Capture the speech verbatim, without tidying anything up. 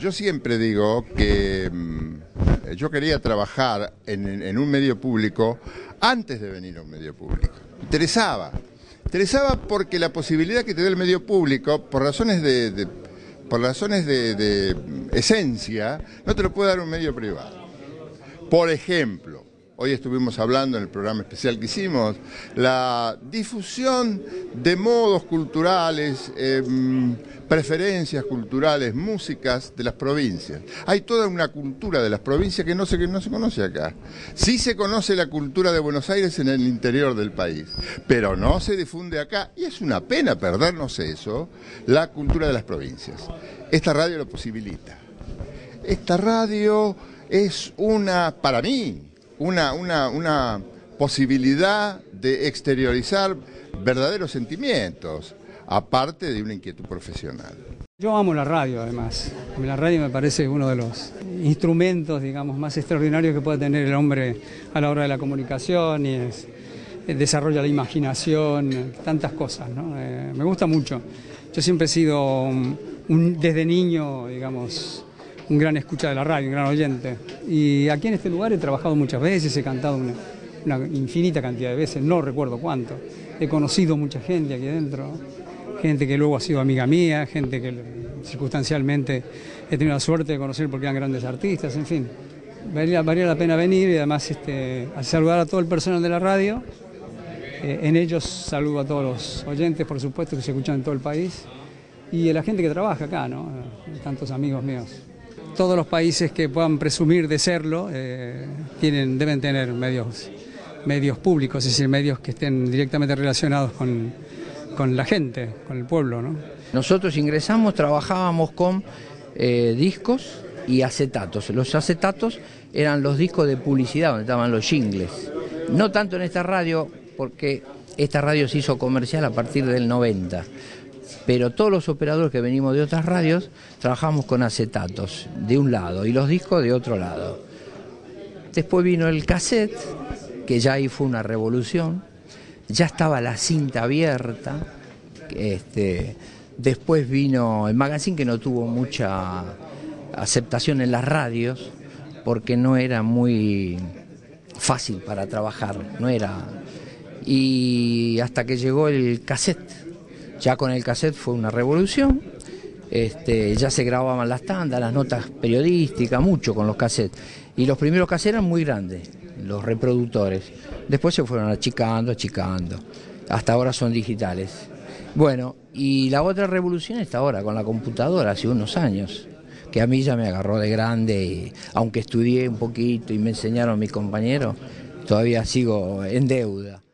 Yo siempre digo que mmm, yo quería trabajar en, en un medio público antes de venir a un medio público. Interesaba. Interesaba porque la posibilidad que te da el medio público, por razones de, de, por razones de, de esencia, no te lo puede dar un medio privado. Por ejemplo, hoy estuvimos hablando en el programa especial que hicimos, la difusión de modos culturales, eh, preferencias culturales, músicas de las provincias. Hay toda una cultura de las provincias que no se, que no se conoce acá. Sí se conoce la cultura de Buenos Aires en el interior del país, pero no se difunde acá, y es una pena perdernos eso, la cultura de las provincias. Esta radio lo posibilita. Esta radio es una, para mí, Una, una, una posibilidad de exteriorizar verdaderos sentimientos, aparte de una inquietud profesional. Yo amo la radio, además. La radio me parece uno de los instrumentos, digamos, más extraordinarios que pueda tener el hombre a la hora de la comunicación, y es, desarrolla la imaginación, tantas cosas, ¿no? Eh, me gusta mucho. Yo siempre he sido, un, un, desde niño, digamos, un gran escucha de la radio, un gran oyente. Y aquí en este lugar he trabajado muchas veces, he cantado una, una infinita cantidad de veces, no recuerdo cuánto. He conocido mucha gente aquí adentro, gente que luego ha sido amiga mía, gente que circunstancialmente he tenido la suerte de conocer porque eran grandes artistas, en fin. Valía, valía la pena venir, y además este, al saludar a todo el personal de la radio, eh, en ellos saludo a todos los oyentes, por supuesto, que se escuchan en todo el país, y a la gente que trabaja acá, ¿no? Tantos amigos míos. Todos los países que puedan presumir de serlo eh, tienen, deben tener medios, medios públicos, es decir, medios que estén directamente relacionados con, con la gente, con el pueblo, ¿no? Nosotros ingresamos, trabajábamos con eh, discos y acetatos. Los acetatos eran los discos de publicidad, donde estaban los jingles. No tanto en esta radio, porque esta radio se hizo comercial a partir del noventa. Pero todos los operadores que venimos de otras radios trabajamos con acetatos de un lado y los discos de otro lado. Después vino el cassette, que ya ahí fue una revolución. Ya estaba la cinta abierta. Este, después vino el magazine, que no tuvo mucha aceptación en las radios porque no era muy fácil para trabajar, no era. Y hasta que llegó el cassette. Ya con el cassette fue una revolución, este, ya se grababan las tandas, las notas periodísticas, mucho con los cassettes. Y los primeros cassettes eran muy grandes, los reproductores. Después se fueron achicando, achicando, hasta ahora son digitales. Bueno, y la otra revolución está ahora con la computadora, hace unos años, que a mí ya me agarró de grande, y aunque estudié un poquito y me enseñaron mis compañeros, todavía sigo en deuda.